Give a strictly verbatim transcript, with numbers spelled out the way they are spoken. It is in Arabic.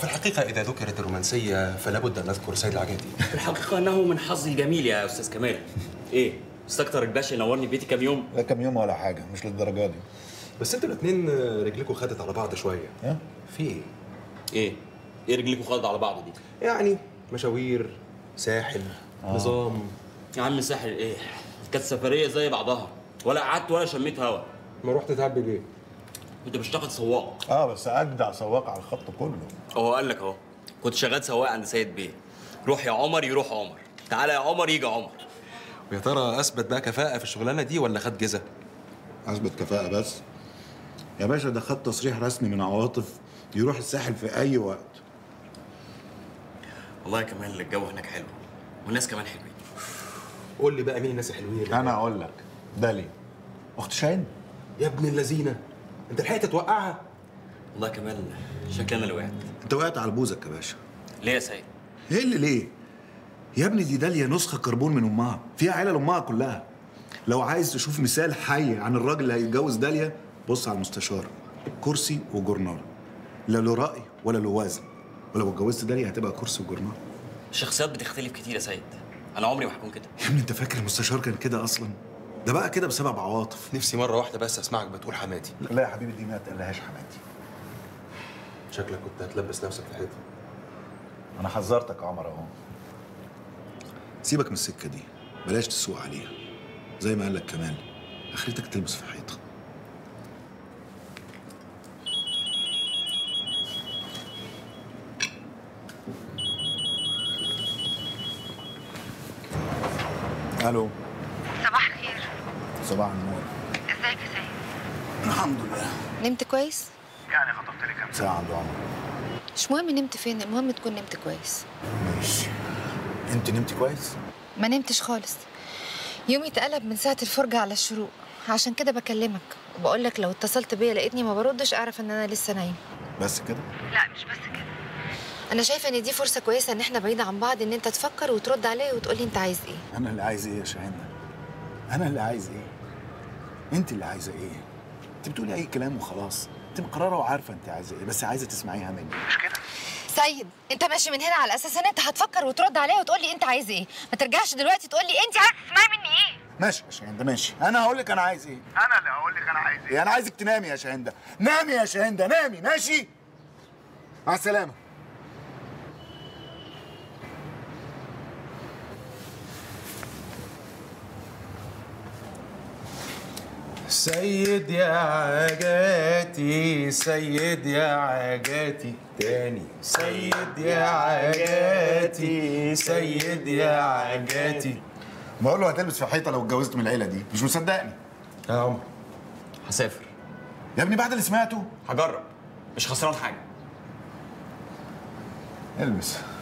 في الحقيقة إذا ذكرت الرومانسية فلا بد أن نذكر سيد العجادي. في الحقيقة أنه من حظي الجميل يا أستاذ كمال. إيه؟ مستكتر الباشا ينورني بيتي كام يوم؟ لا كام يوم ولا حاجة، مش للدرجة دي. بس أنتوا الاتنين رجلكوا خدت على بعض شوية. ها؟ في إيه؟ إيه؟ إيه رجلكوا خدت على بعض دي؟ يعني مشاوير، ساحل، آه. نظام. يا عم ساحل إيه؟ كانت سفرية زي بعضها، ولا قعدت ولا شميت هوا. ما رحت تعبي ليه؟ كنت بشتغل سواق. اه بس اجدع سواق على الخط كله. هو قال لك اهو، كنت شغال سواق عند سيد بيه. روح يا عمر يروح عمر، تعالى يا عمر يجي عمر. ويا ترى اثبت بقى كفاءه في الشغلانه دي ولا خد جزا؟ اثبت كفاءه بس يا باشا، ده خد تصريح رسمي من عواطف يروح الساحل في اي وقت. والله يا كمال الجو هناك حلو والناس كمان حلوين. قول لي بقى مين الناس الحلوين؟ انا اقول لك، داليا اخت شاهندة يا ابن اللذينه. انت لحقت توقعها؟ والله كمال شكلي انا اللي وقعت. انت وقعت على بوزك يا باشا. ليه يا سيد؟ ايه اللي ليه؟ يا ابني دي داليا نسخه كربون من امها، فيها عيله لامها كلها. لو عايز تشوف مثال حي عن الراجل اللي هيتجوز داليا بص على المستشار كرسي وجورنال. لا له راي ولا له وزن، ولو اتجوزت داليا هتبقى كرسي وجورنال. الشخصيات بتختلف كتير يا سيد، انا عمري ما هكون كده. يا ابني انت فاكر المستشار كان كده اصلا؟ ده بقى كده بسبب عواطف. نفسي مرة واحدة بس أسمعك بتقول حماتي. لا يا حبيبي دي ما تقلهاش حماتي. شكلك كنت هتلبس نفسك في الحيطة. أنا حذرتك يا عمر أهو. سيبك من السكة دي، بلاش تسوق عليها. زي ما قال لك كمال، آخرتك تلبس في الحيطة. ألو. صباح الخير. صباح النور. ازيك يا سيد؟ الحمد لله. نمت كويس؟ يعني خطفت لي كام ساعة عند عمر. مش مهم نمت فين، المهم تكون نمت كويس. ماشي. انت نمت كويس؟ ما نمتش خالص. يومي اتقلب من ساعة الفرجة على الشروق، عشان كده بكلمك وبقول لك لو اتصلت بيا لقيتني ما بردش اعرف ان انا لسه نايمة. بس كده؟ لا مش بس كده. أنا شايفة إن دي فرصة كويسة إن احنا بعيد عن بعض، إن أنت تفكر وترد عليا وتقول لي أنت عايز إيه. أنا اللي عايز إيه يا شاهندة؟ أنا اللي عايز إيه؟ أنت اللي عايزة إيه؟ أنت بتقولي أي كلام وخلاص، أنت مقررة وعارفة أنت عايزة إيه، بس عايزة تسمعيها مني، مش كده؟ سيد، أنت ماشي من هنا على أساس إن أنت هتفكر وترد عليا وتقول لي أنت عايز إيه، ما ترجعش دلوقتي تقول لي أنت عايزة تسمعي مني إيه؟ ماشي يا شاهندة ماشي، أنا هقول لك أنا عايز إيه؟ أنا اللي هقول لك أنا عايز إيه؟ أنا عايزك تنامي يا شاهندة، نامي يا شاهندة، نامي ماشي؟ مع السلامة. سيد يا عجاتي سيد يا عجاتي تاني سيد يا عجاتي سيد يا عجاتي. بقول له هتلبس في حيطه لو اتجوزت من العيله دي، مش مصدقني يا عمر. هسافر يا ابني بعد اللي سمعته. هجرب، مش خسران حاجه. البس.